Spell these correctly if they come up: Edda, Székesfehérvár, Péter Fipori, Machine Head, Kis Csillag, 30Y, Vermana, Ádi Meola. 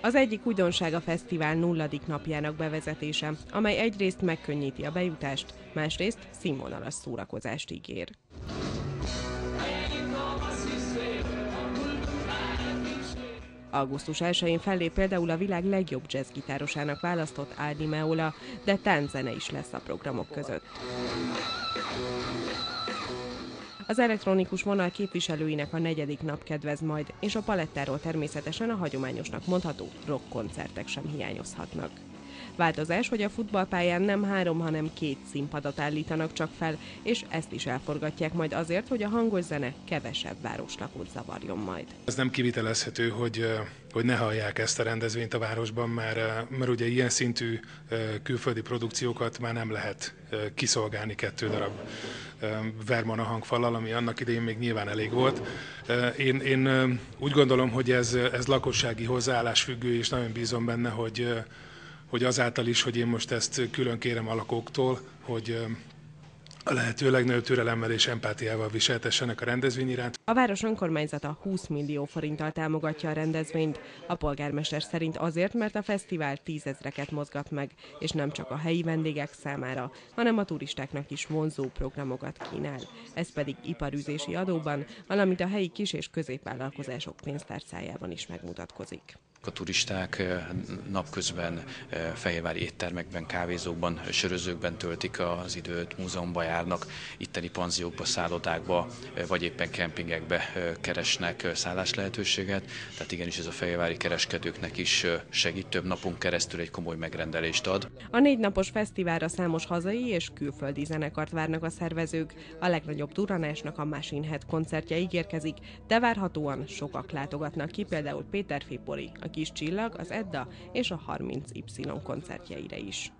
Az egyik újdonság a fesztivál 0. napjának bevezetése, amely egyrészt megkönnyíti a bejutást, másrészt színvonalas szórakozást ígér. Augusztus 1-én fellép például a világ legjobb jazzgitárosának választott Ádi Meola, de tánczene is lesz a programok között. Az elektronikus vonal képviselőinek a 4. nap kedvez majd, és a palettáról természetesen a hagyományosnak mondható rockkoncertek sem hiányozhatnak. Változás, hogy a futballpályán nem 3, hanem 2 színpadot állítanak csak fel, és ezt is elforgatják majd azért, hogy a hangos zene kevesebb városlakót zavarjon majd. Ez nem kivitelezhető, hogy ne hallják ezt a rendezvényt a városban, mert ugye ilyen szintű külföldi produkciókat már nem lehet kiszolgálni 2 darab Vermana hangfallal, ami annak idején még nyilván elég volt. Én úgy gondolom, hogy ez lakossági hozzáállás függő, és nagyon bízom benne, hogy azáltal is, hogy én most ezt külön kérem a lakóktól, hogy a lehető legnagyobb türelemmel és empátiával viseltessenek a rendezvény iránt. A város önkormányzata 20 millió forinttal támogatja a rendezvényt. A polgármester szerint azért, mert a fesztivál 10 000-eket mozgat meg, és nem csak a helyi vendégek számára, hanem a turistáknak is vonzó programokat kínál. Ez pedig iparűzési adóban, valamint a helyi kis- és középvállalkozások pénztárcájában is megmutatkozik. A turisták napközben fehérvári éttermekben, kávézókban, sörözőkben töltik az időt, múzeumban járnak, itteni panziókba, szállodákba, vagy éppen kempingekbe keresnek szálláslehetőséget. Tehát igenis ez a fehérvári kereskedőknek is segít, több napon keresztül egy komoly megrendelést ad. A 4 napos fesztiválra számos hazai és külföldi zenekart várnak a szervezők. A legnagyobb durranásnak a Machine Head koncertje ígérkezik, de várhatóan sokak látogatnak ki, például Péter Fipori, a Kis Csillag, az Edda és a 30Y koncertjeire is.